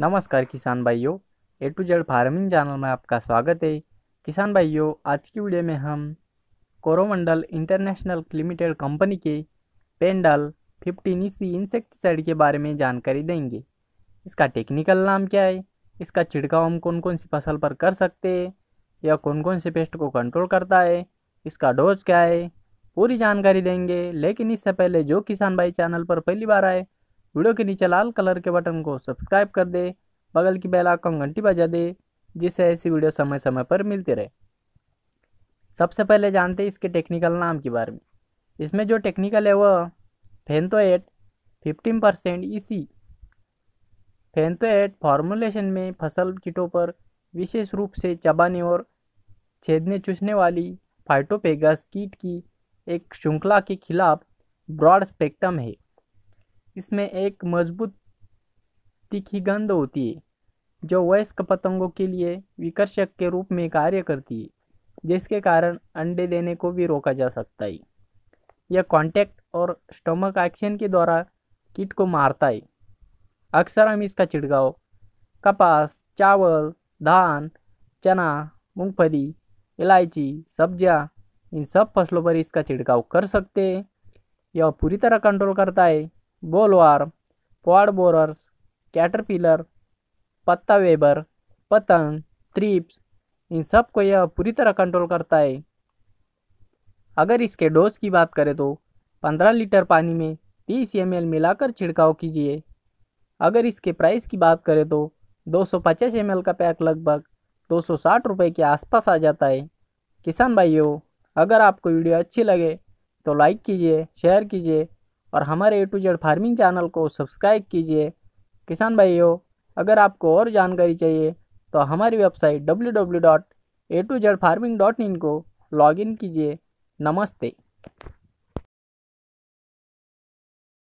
नमस्कार किसान भाइयों, A2Z फार्मिंग चैनल में आपका स्वागत है। किसान भाइयों, आज की वीडियो में हम कोरोमंडल इंटरनेशनल लिमिटेड कंपनी के फेंडल 15 EC इंसेक्टिसाइड के बारे में जानकारी देंगे। इसका टेक्निकल नाम क्या है, इसका छिड़काव हम कौन कौन सी फसल पर कर सकते हैं, या कौन कौन से पेस्ट को कंट्रोल करता है, इसका डोज क्या है, पूरी जानकारी देंगे। लेकिन इससे पहले जो किसान भाई चैनल पर पहली बार आए, वीडियो के नीचे लाल कलर के बटन को सब्सक्राइब कर दे, बगल की बेल आइकन घंटी बजा दे, जिससे ऐसी वीडियो समय समय पर मिलती रहे। सबसे पहले जानते हैं इसके टेक्निकल नाम के बारे में। इसमें जो टेक्निकल है वह फेंथोएट 15% EC। फेंथोएट फॉर्मुलेशन में फसल कीटों पर विशेष रूप से चबाने और छेदने चूसने वाली फाइटोपेगस कीट की एक श्रृंखला के खिलाफ ब्रॉड स्पेक्ट्रम है। इसमें एक मजबूत तीखी गंध होती है जो वयस्क पतंगों के लिए विकर्षक के रूप में कार्य करती है, जिसके कारण अंडे देने को भी रोका जा सकता है। यह कॉन्टैक्ट और स्टमक एक्शन के द्वारा कीट को मारता है। अक्सर हम इसका छिड़काव कपास, चावल, धान, चना, मूंगफली, इलायची, सब्जियां, इन सब फसलों पर इसका छिड़काव कर सकते हैं। यह पूरी तरह कंट्रोल करता है बोलवार्म, पॉड बोरर्स, कैटरपिलर, पत्ता वेबर, पतंग, थ्रिप्स, इन सब को यह पूरी तरह कंट्रोल करता है। अगर इसके डोज की बात करें तो 15 लीटर पानी में 30 ml मिलाकर छिड़काव कीजिए। अगर इसके प्राइस की बात करें तो 250 ml का पैक लगभग 260 रुपये के आसपास आ जाता है। किसान भाइयों, अगर आपको वीडियो अच्छी लगे तो लाइक कीजिए, शेयर कीजिए और हमारे A2Z फार्मिंग चैनल को सब्सक्राइब कीजिए। किसान भाइयों, अगर आपको और जानकारी चाहिए तो हमारी वेबसाइट www.a2zfarming.in को लॉगिन कीजिए। नमस्ते।